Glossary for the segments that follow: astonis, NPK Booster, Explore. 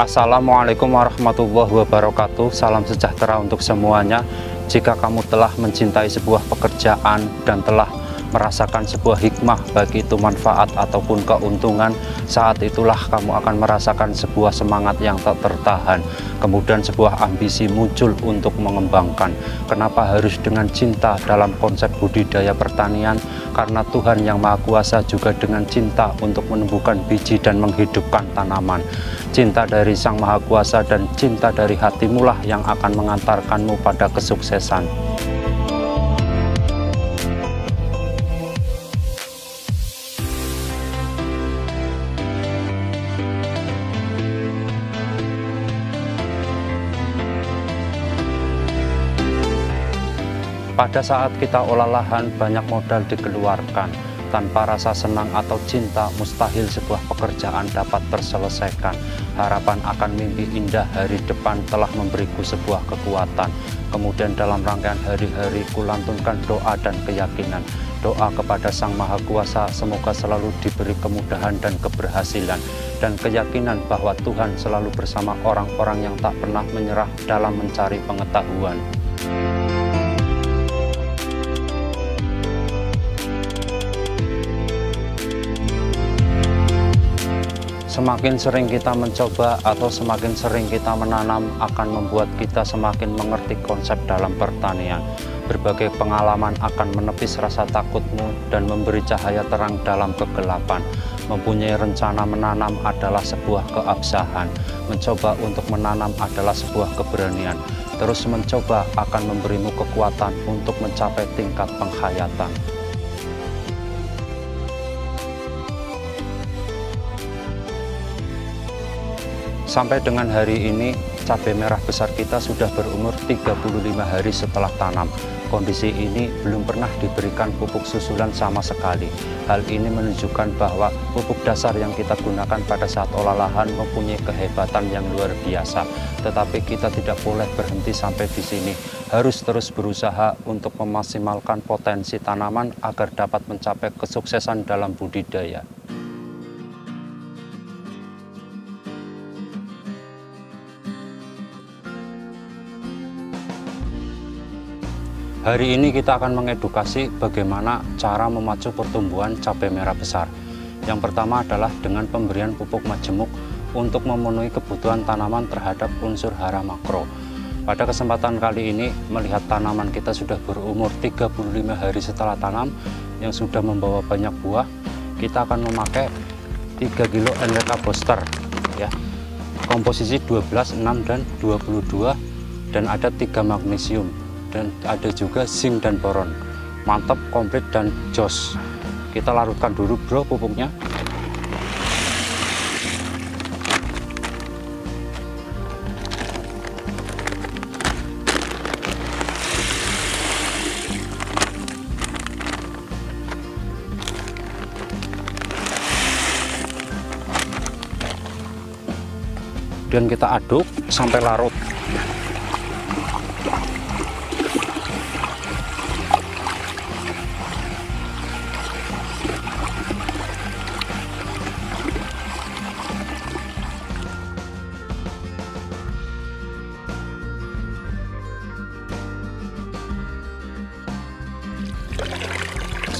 Assalamualaikum warahmatullahi wabarakatuh. Salam sejahtera untuk semuanya. Jika kamu telah mencintai sebuah pekerjaan dan telah merasakan sebuah hikmah, baik itu manfaat ataupun keuntungan, saat itulah kamu akan merasakan sebuah semangat yang tak tertahan. Kemudian sebuah ambisi muncul untuk mengembangkan. Kenapa harus dengan cinta dalam konsep budidaya pertanian? Karena Tuhan yang Maha Kuasa juga dengan cinta untuk menumbuhkan biji dan menghidupkan tanaman. Cinta dari Sang Maha Kuasa dan cinta dari hatimulah yang akan mengantarkanmu pada kesuksesan. Pada saat kita olah lahan, banyak modal dikeluarkan. Tanpa rasa senang atau cinta, mustahil sebuah pekerjaan dapat terselesaikan. Harapan akan mimpi indah hari depan telah memberiku sebuah kekuatan. Kemudian dalam rangkaian hari-hari, kulantunkan doa dan keyakinan. Doa kepada Sang Maha Kuasa, semoga selalu diberi kemudahan dan keberhasilan. Dan keyakinan bahwa Tuhan selalu bersama orang-orang yang tak pernah menyerah dalam mencari pengetahuan. Semakin sering kita mencoba atau semakin sering kita menanam akan membuat kita semakin mengerti konsep dalam pertanian. Berbagai pengalaman akan menepis rasa takutmu dan memberi cahaya terang dalam kegelapan. Mempunyai rencana menanam adalah sebuah keabsahan. Mencoba untuk menanam adalah sebuah keberanian. Terus mencoba akan memberimu kekuatan untuk mencapai tingkat penghayatan. Sampai dengan hari ini, cabai merah besar kita sudah berumur 35 hari setelah tanam. Kondisi ini belum pernah diberikan pupuk susulan sama sekali. Hal ini menunjukkan bahwa pupuk dasar yang kita gunakan pada saat olah lahan mempunyai kehebatan yang luar biasa. Tetapi kita tidak boleh berhenti sampai di sini. Harus terus berusaha untuk memaksimalkan potensi tanaman agar dapat mencapai kesuksesan dalam budidaya. Hari ini kita akan mengedukasi bagaimana cara memacu pertumbuhan cabai merah besar. Yang pertama adalah dengan pemberian pupuk majemuk untuk memenuhi kebutuhan tanaman terhadap unsur hara makro. Pada kesempatan kali ini, melihat tanaman kita sudah berumur 35 hari setelah tanam, yang sudah membawa banyak buah, kita akan memakai 3 kilo NPK Booster, ya. Komposisi 12, 6, dan 22, dan ada 3 magnesium. Dan ada juga zinc dan boron. Mantap, komplit, dan jos. Kita larutkan dulu bro pupuknya. Dan kita aduk sampai larut.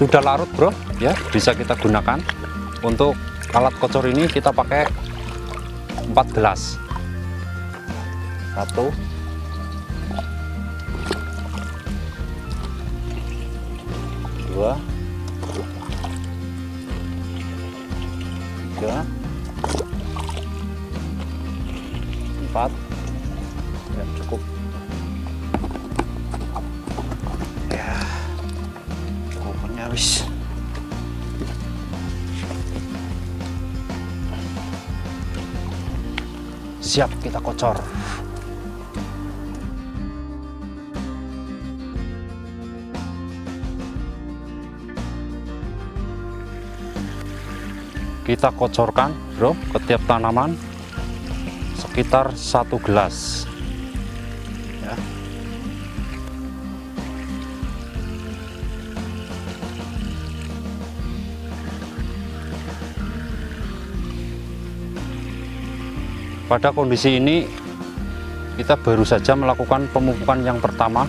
Sudah larut bro, ya, bisa kita gunakan. Untuk alat kocor ini kita pakai 4 gelas. 1, 2, 3, 4, ya, cukup. Habis. Siap, kita kocor. Kita kocorkan, bro, ke tiap tanaman sekitar 1 gelas. Ya. Pada kondisi ini kita baru saja melakukan pemupukan yang pertama.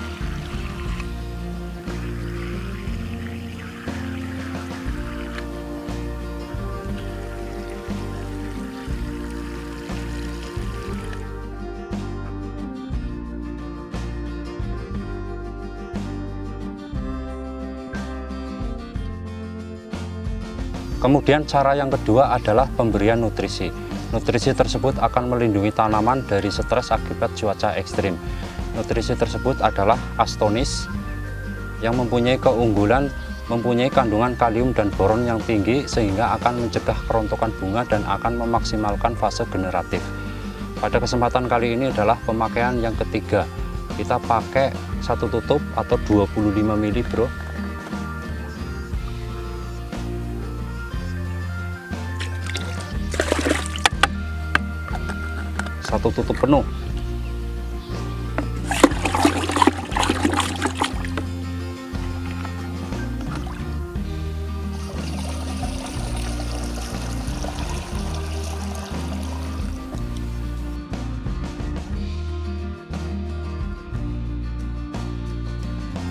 Kemudian cara yang kedua adalah pemberian nutrisi. Nutrisi tersebut akan melindungi tanaman dari stres akibat cuaca ekstrim. Nutrisi tersebut adalah astonis yang mempunyai keunggulan, mempunyai kandungan kalium dan boron yang tinggi sehingga akan mencegah kerontokan bunga dan akan memaksimalkan fase generatif. Pada kesempatan kali ini adalah pemakaian yang ketiga. Kita pakai satu tutup atau 25 ml, bro. Satu tutup penuh.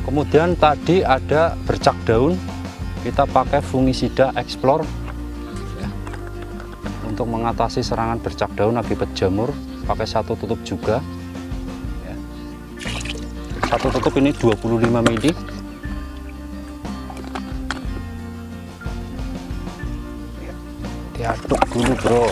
Kemudian tadi ada bercak daun, kita pakai fungisida Explore untuk mengatasi serangan bercak daun akibat jamur. Pakai satu tutup juga, satu tutup ini 25 ml. Diaduk dulu, bro.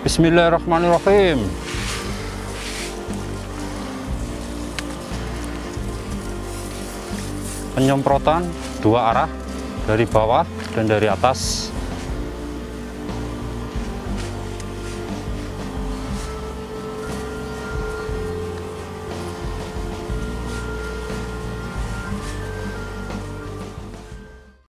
Bismillahirrahmanirrahim. Penyemprotan dua arah, dari bawah dan dari atas.